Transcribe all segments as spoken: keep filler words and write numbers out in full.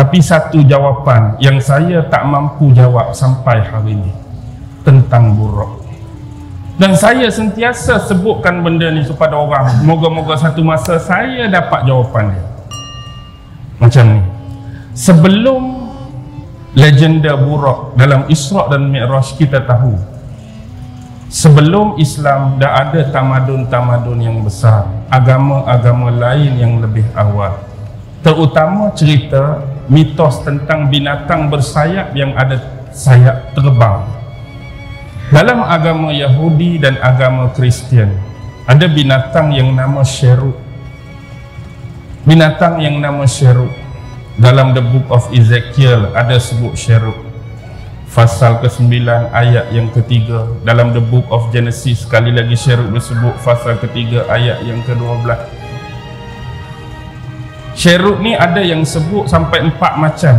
Tapi satu jawapan yang saya tak mampu jawab sampai hari ini tentang Burak. Dan saya sentiasa sebutkan benda ni kepada orang. Moga-moga satu masa saya dapat jawapan dia. Macam ni. Sebelum legenda Burak dalam Israq dan Mi'raj kita tahu, sebelum Islam dah ada tamadun-tamadun yang besar, agama-agama lain yang lebih awal. Terutama cerita mitos tentang binatang bersayap yang ada sayap terbang. Dalam agama Yahudi dan agama Kristian, ada binatang yang nama Sherut. Binatang yang nama Sherut. Dalam The Book of Ezekiel ada sebut Sherut. Fasal kesembilan ayat yang ketiga. Dalam The Book of Genesis sekali lagi Sherut disebut fasal ketiga ayat yang kedua belas. Sherut ni ada yang sebut sampai empat macam.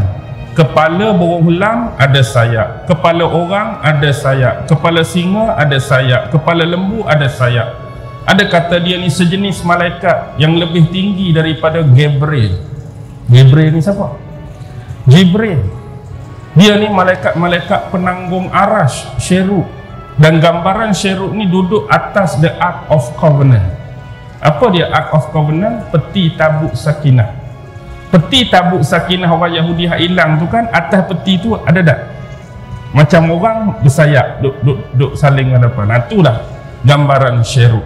Kepala burung elang ada sayap, kepala orang ada sayap, kepala singa ada sayap, kepala lembu ada sayap. Ada kata dia ni sejenis malaikat yang lebih tinggi daripada Gabriel. Gabriel ni siapa? Jibril. Dia ni malaikat-malaikat penanggung arash, Sherut. Dan gambaran Sherut ni duduk atas the Ark of Covenant. Apa dia Ark of Covenant? Peti tabut sakinah. Peti tabut sakinah orang Yahudi yang hilang tu kan, atas peti tu ada tak? Macam orang bersayap, duk, duk, duk saling hadapan. Nah, itulah gambaran Sherut.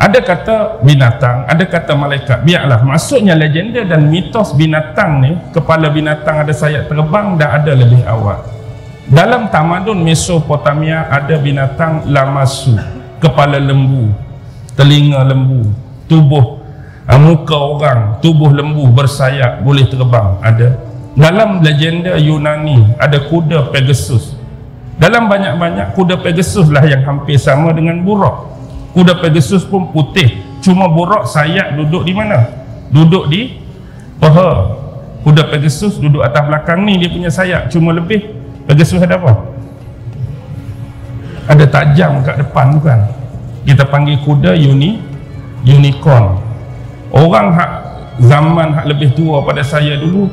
Ada kata binatang, ada kata malaikat. Biarlah, maksudnya legenda dan mitos binatang ni, kepala binatang ada sayap terbang, dah ada lebih awal. Dalam tamadun Mesopotamia ada binatang Lamassu, kepala lembu, telinga lembu, tubuh muka orang, tubuh lembu bersayap, boleh terbang, ada. Dalam legenda Yunani ada kuda Pegasus. Dalam banyak-banyak kuda Pegasus lah yang hampir sama dengan Burak. Kuda Pegasus pun putih, cuma Burak sayap duduk di mana? Duduk di paha. Kuda Pegasus duduk atas belakang ni dia punya sayap, cuma lebih. Pegasus ada apa? Ada tajam kat depan bukan? Kita panggil kuda uni, unicorn. Orang hak zaman hak lebih tua pada saya dulu,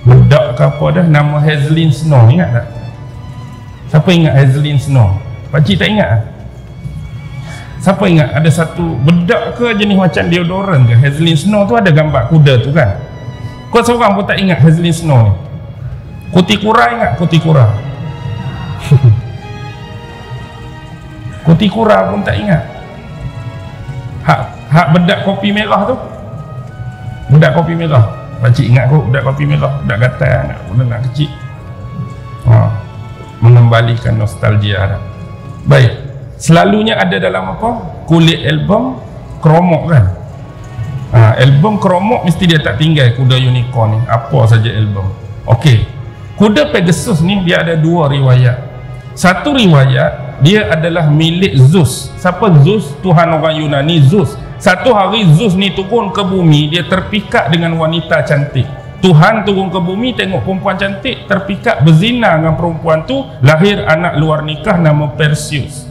budak ke apa dah, nama Hazelin Snow, ingat tak? Siapa ingat Hazelin Snow? Pakcik tak ingat? Siapa ingat? Ada satu bedak ke jenis macam deodoran ke? Hazelin Snow tu ada gambar kuda tu kan? Kau seorang pun tak ingat Hazelin Snow ni? Kutikura ingat? Kutikura Kutikura pun tak ingat. Hak, hak bedak kopi merah tu. Bedak kopi merah. Pakcik ingat kot bedak kopi merah. Bedak gatal anak, anak kecil. Ha. Mengembalikan nostalgia dah. Baik. Selalunya ada dalam apa? Kulit album kromok kan? Ha, album kromok mesti dia tak tinggal kuda unicorn ni. Apa saja album. Okey. Kuda Pegasus ni dia ada dua riwayat. Satu riwayat dia adalah milik Zeus. Siapa Zeus? Tuhan orang Yunani, Zeus. Satu hari Zeus ni turun ke bumi, dia terpikat dengan wanita cantik. Tuhan turun ke bumi tengok perempuan cantik, terpikat, berzina dengan perempuan tu, lahir anak luar nikah nama Perseus.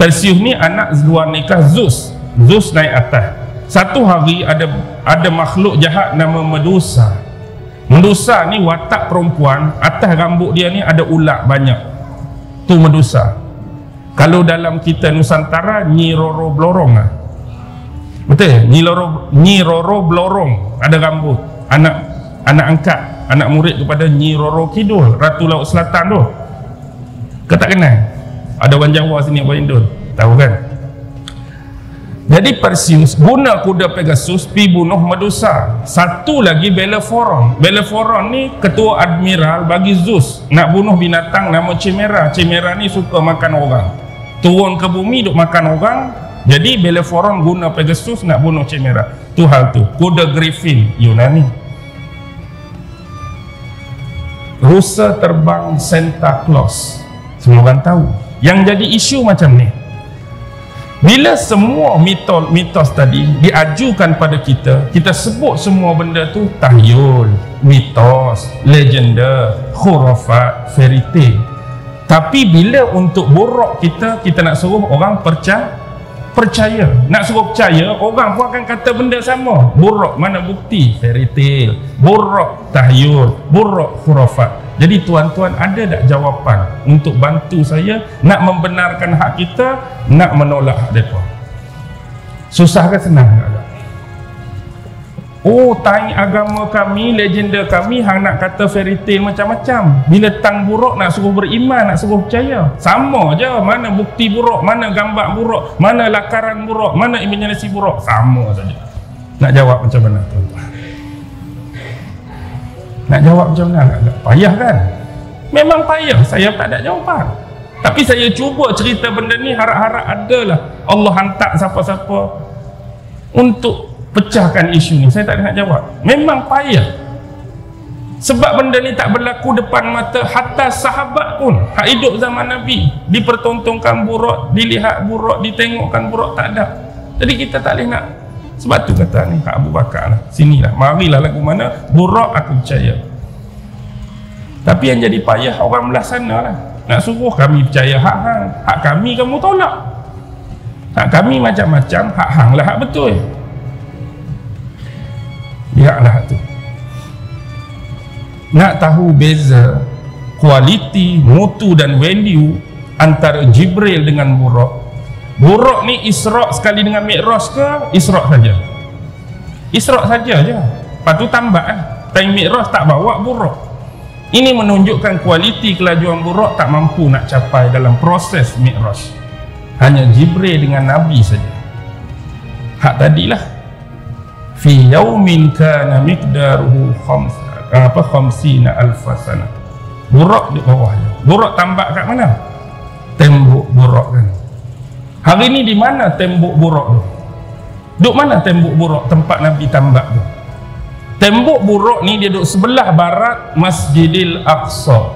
Perseus ni anak luar nikah Zeus. Zeus naik atas. Satu hari ada ada makhluk jahat nama Medusa. Medusa ni watak perempuan, atas rambut dia ni ada ulat banyak. Tu Medusa. Kalau dalam kita Nusantara, nyi roro blorong lah. Betul? Nyi roro, nyi roro blorong ada rambut. Anak anak angkat, anak murid kepada Nyi Roro Kidol, Ratu Laut Selatan tu. Kau tak kenal? Ada orang Jawa sini, orang Indon. Tahu kan? Jadi Perseus guna kuda Pegasus pi bunuh Medusa. Satu lagi Bellerophon. Bellerophon ni ketua admiral bagi Zeus, nak bunuh binatang nama Chimera. Chimera ni suka makan orang. Turun ke bumi duk makan orang. Jadi Bellerophon guna Pegasus nak bunuh Chimera. Tu hal tu. Kuda Griffin Yunani. Rusa terbang Santa Claus. Semua orang tahu. Yang jadi isu macam ni. Bila semua mitos-mitos tadi diajukan pada kita, kita sebut semua benda tu tahyul, mitos, legenda, khurafat, fairy tale. Tapi bila untuk Burak kita, kita nak suruh orang percaya, percaya, nak suruh percaya, orang pun akan kata benda sama. Burak mana bukti? Fairy tale, burak tahyul, burak khurafat. Jadi tuan-tuan, ada tak jawapan untuk bantu saya nak membenarkan hak kita, nak menolak hak mereka? Susah ke senang? Oh, tang agama kami, legenda kami, hang nak kata fairy tale macam-macam. Bila tang buruk nak suruh beriman, nak suruh percaya, sama je. Mana bukti buruk, mana gambar buruk, mana lakaran buruk, mana imajinasi buruk, sama saja. Nak jawab macam mana tuan-tuan? Nak jawab macam mana? Agak payah kan? Memang payah, saya tak ada jawapan. Tapi saya cuba cerita benda ni, harap-harap adalah Allah hantar siapa-siapa untuk pecahkan isu ni. Saya tak nak jawab, memang payah, sebab benda ni tak berlaku depan mata. Hatta sahabat pun hak hidup zaman Nabi, dipertontonkan buruk, dilihat buruk, ditengokkan buruk, tak ada. Jadi kita tak boleh nak. Sebab tu kata ni Kak Abu Bakar lah, sinilah, marilah lagu mana buruk aku percaya. Tapi yang jadi payah orang belah sana lah, nak suruh kami percaya hak hang, hak kami kamu tolak, hak kami macam-macam, hak hang lah hak betul. Biarlah tu. Nak tahu beza kualiti, mutu dan value antara Jibril dengan Burak? Burak ni Israq sekali dengan Mi'raj ke Israq saja? Israq saja je. Lepas tu tambah eh. Time Mi'raj tak bawa Burak. Ini menunjukkan kualiti kelajuan Burak tak mampu nak capai dalam proses Mi'raj. Hanya Jibril dengan Nabi saja. Hak tadilah, fi yaumin kana miqdaruhu khams apa khamsina alf sana. Burak di bawahnya. Burak tambak kat mana? Tembok Burak kan. Hari ni di mana tembok Burak tu? Duk mana tembok Burak tempat Nabi tambak tu? Tembok Burak ni dia duduk sebelah barat Masjidil Aqsa.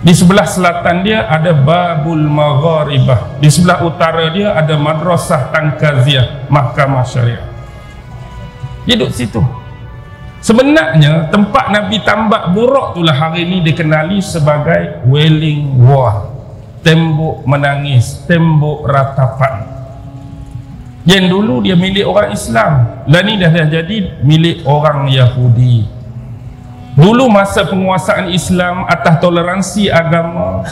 Di sebelah selatan dia ada Babul Magharibah. Di sebelah utara dia ada Madrasah Tangkaziyah, Mahkamah Syariah. Dia duduk situ. Sebenarnya tempat Nabi tambak Burak itulah hari ini dikenali sebagai Welling Wall, tembok menangis, tembok ratapan. Yang dulu dia milik orang Islam, dan ini dah, dah jadi milik orang Yahudi. Dulu masa penguasaan Islam atas toleransi agama,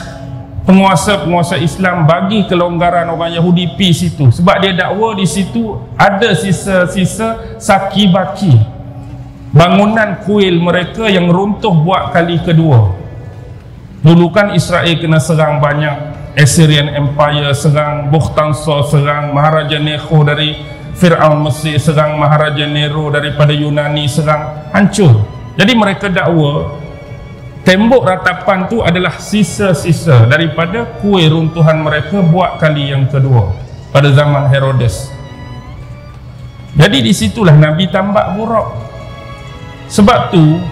penguasa-penguasa Islam bagi kelonggaran orang Yahudi pi situ, sebab dia dakwa di situ ada sisa-sisa saki-baki bangunan kuil mereka yang runtuh buat kali kedua. Dulu kan Israel kena serang banyak, Assyrian Empire serang, Buktan serang, Maharaja Nero dari Firaun Mesir serang, Maharaja Nero daripada Yunani serang, hancur. Jadi mereka dakwa tembok ratapan tu adalah sisa-sisa daripada kuil runtuhan mereka buat kali yang kedua pada zaman Herodes. Jadi di situlah Nabi tambak Burak. Sebab tu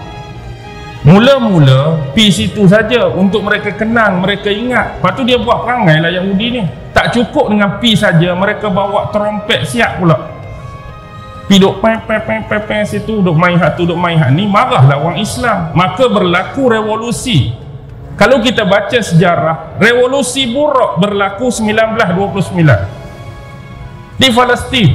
mula-mula pi situ saja untuk mereka kenang, mereka ingat. Lepas tu dia buat perangai lah Yahudi ni. Tak cukup dengan pi saja, mereka bawa trompet siap pula. Pi duk peng peng peng peng peng situ, duk main hak tu, duk main hak ni, marahlah orang Islam. Maka berlaku revolusi. Kalau kita baca sejarah, revolusi Burak berlaku seribu sembilan ratus dua puluh sembilan di Palestin.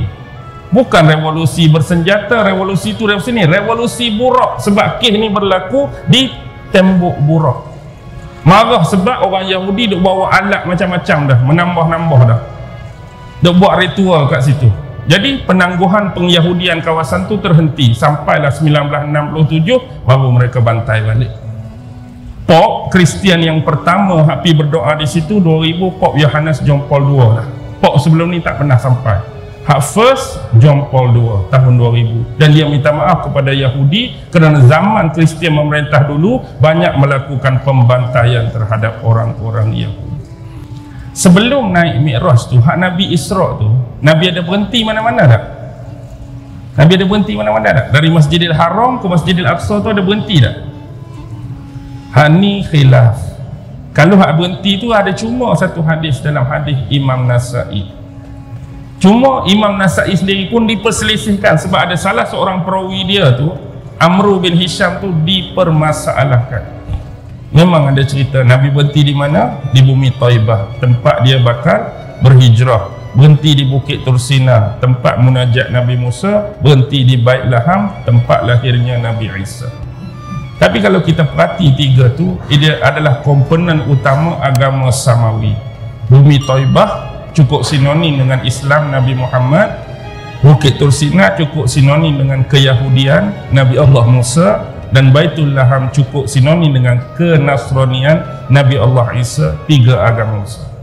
Bukan revolusi bersenjata, revolusi tu revolusi ni, revolusi Burak, sebab kes ni berlaku di tembok Burak. Marah sebab orang Yahudi duk bawa alat macam-macam dah, menambah-nambah dah. Duk buat ritual kat situ. Jadi penangguhan pengyahudian kawasan tu terhenti sampailah seribu sembilan ratus enam puluh tujuh, baru mereka bantai balik. Pop Kristian yang pertama happy berdoa di situ dua ribu, Pop Yohanes John Paul kedua lah. Pop sebelum ni tak pernah sampai. Hak first John Paul kedua tahun dua ribu, dan dia minta maaf kepada Yahudi kerana zaman Kristian memerintah dulu banyak melakukan pembantaian terhadap orang-orang Yahudi. Sebelum naik Mi'raj tu, hak Nabi Israq tu, Nabi ada berhenti mana-mana tak? Nabi ada berhenti mana-mana tak? Dari Masjidil Haram ke Masjidil Aqsa tu ada berhenti tak? Hani khilaf. Kalau hak berhenti tu ada cuma satu hadis dalam hadis Imam Nasai. Cuma Imam Nasai sendiri pun diperselisihkan, sebab ada salah seorang perawi dia tu, Amru bin Hisham tu, dipermasalahkan. Memang ada cerita Nabi berhenti di mana? Di Bumi Taibah, tempat dia bakal berhijrah. berhenti di Bukit Tursina, tempat munajat Nabi Musa, berhenti di Bait Laham, tempat lahirnya Nabi Isa. Tapi kalau kita perhati tiga tu, dia adalah komponen utama agama Samawi. Bumi Taibah cukup sinonim dengan Islam Nabi Muhammad, Bukit Tursina cukup sinonim dengan keyahudian Nabi Allah Musa, dan Baitul Laham cukup sinonim dengan kenasronian Nabi Allah Isa. Tiga agama Musa.